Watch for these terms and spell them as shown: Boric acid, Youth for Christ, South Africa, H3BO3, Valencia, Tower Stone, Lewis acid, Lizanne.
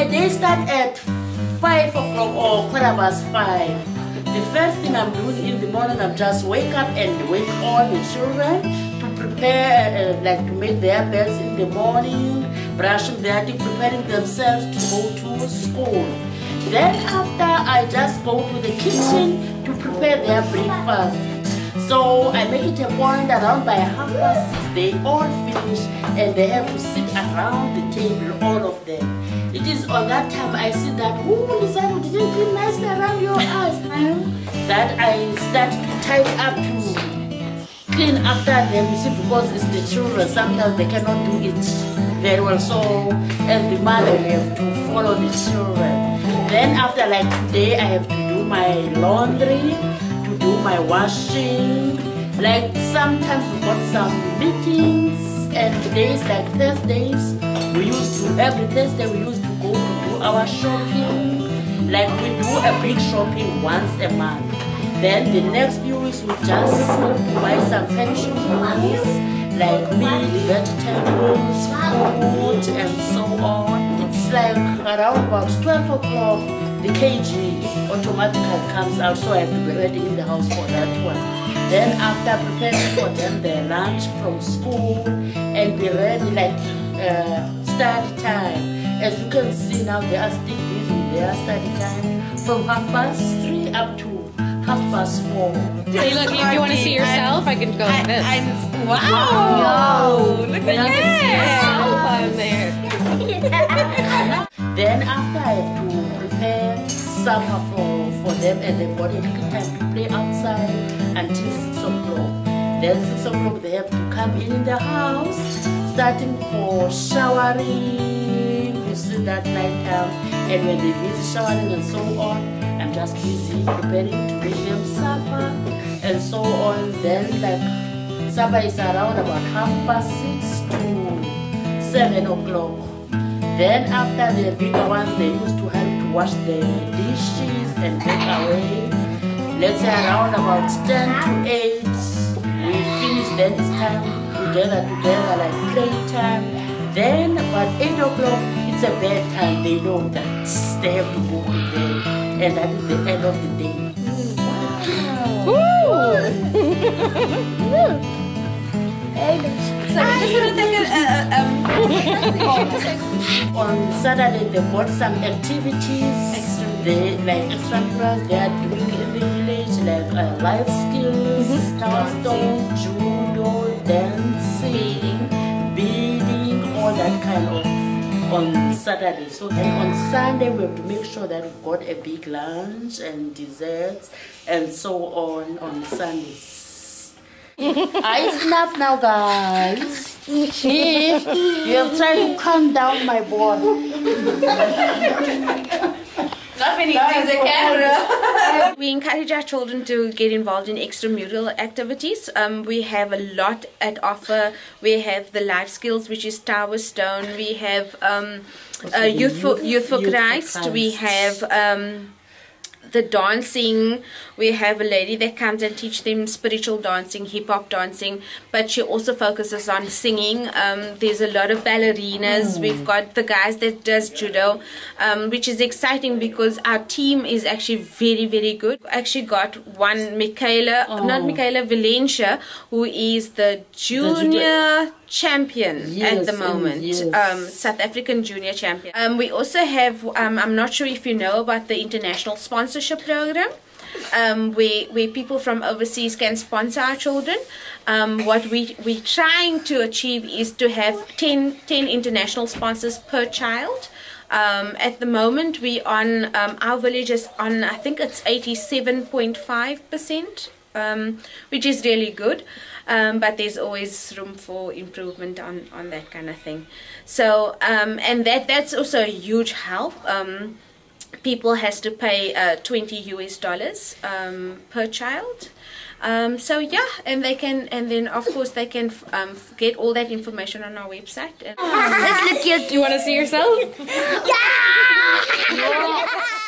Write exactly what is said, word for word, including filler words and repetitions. My day starts at five o'clock or quarter past five. The first thing I'm doing in the morning, I just wake up and wake all the children to prepare, uh, like to make their beds in the morning, brushing their teeth, preparing themselves to go to school. Then after, I just go to the kitchen to prepare their breakfast. So I make it a point around by half past six, they all finish and they have to sit around the table, all of them. It is on that time I see that, oh, Lizanne, you didn't clean nicely around your eyes, man. That I start to tidy up to clean after them, you see, because it's the children. Sometimes they cannot do it very well, so as the mother, we have to follow the children. Then after, like today, I have to do my laundry, to do my washing. Like sometimes we got some meetings, and days like Thursdays, we used to, every Thursday we used to go to do our shopping. Like we do a big shopping once a month. Then the next few weeks we just buy some fashion things like meat, vegetables, food, and so on. It's like around about twelve o'clock, the K G automatically comes out, so I have to be ready in the house for that one. Then after, preparing for them their lunch from school and be ready, like uh, study time. As you can see now, they are still busy with their study time from half past three up to half past four. Hey, look, if you want to see yourself, I'm, I can go like this. I'm, wow! Wow! Look at that! There. Then after, I have to prepare supper for, for them, and they've got a little time to play outside until six o'clock. Then six o'clock they have to come in the house, starting for showering. You see that night time, and when they're busy showering and so on, I'm just busy preparing to make them supper and so on. Then like supper is around about half past six to seven o'clock. Then after, the bigger ones, they used to help to wash the dishes and take away. Let's say around about ten to eight, we finish, then it's time to gather together, like playtime. Then about eight o'clock, it's a bedtime. They know that they have to go to bed, and that is the end of the day. Wow. On Saturday, they bought some activities. They like extra class they are doing in the village, like uh, life skills, Tower Stone, judo, dancing, beading, all that kind of on Saturday. So then on Sunday we have to make sure that we've got a big lunch and desserts and so on on Sundays. It's enough now, guys. You have tried to calm down my body. Camera. We encourage our children to get involved in extramural activities. Um, we have a lot at offer. We have the life skills, which is Tower Stone. We have um, uh, Youth for, Youth for Christ. We have um, the dancing. We have a lady that comes and teaches them spiritual dancing, hip-hop dancing, but she also focuses on singing. Um, there's a lot of ballerinas. Mm. We've got the guys that does judo, um, which is exciting because our team is actually very, very good. Actually got one Michaela, oh. not Michaela, Valencia, who is the junior the champion yes, at the moment, yes. um, South African junior champion. Um, we also have, um, I'm not sure if you know about the international sponsor program, um, where, where people from overseas can sponsor our children. Um, what we, we're trying to achieve is to have ten, ten international sponsors per child. Um, at the moment, we on um, our village is on, I think it's eighty-seven point five percent, um, which is really good. Um, but there's always room for improvement on, on that kind of thing. So, um, and that, that's also a huge help. Um, people has to pay uh, twenty U S dollars um, per child, um, so yeah, and they can, and then of course they can um, get all that information on our website. And, um, you want to see yourself? Yeah!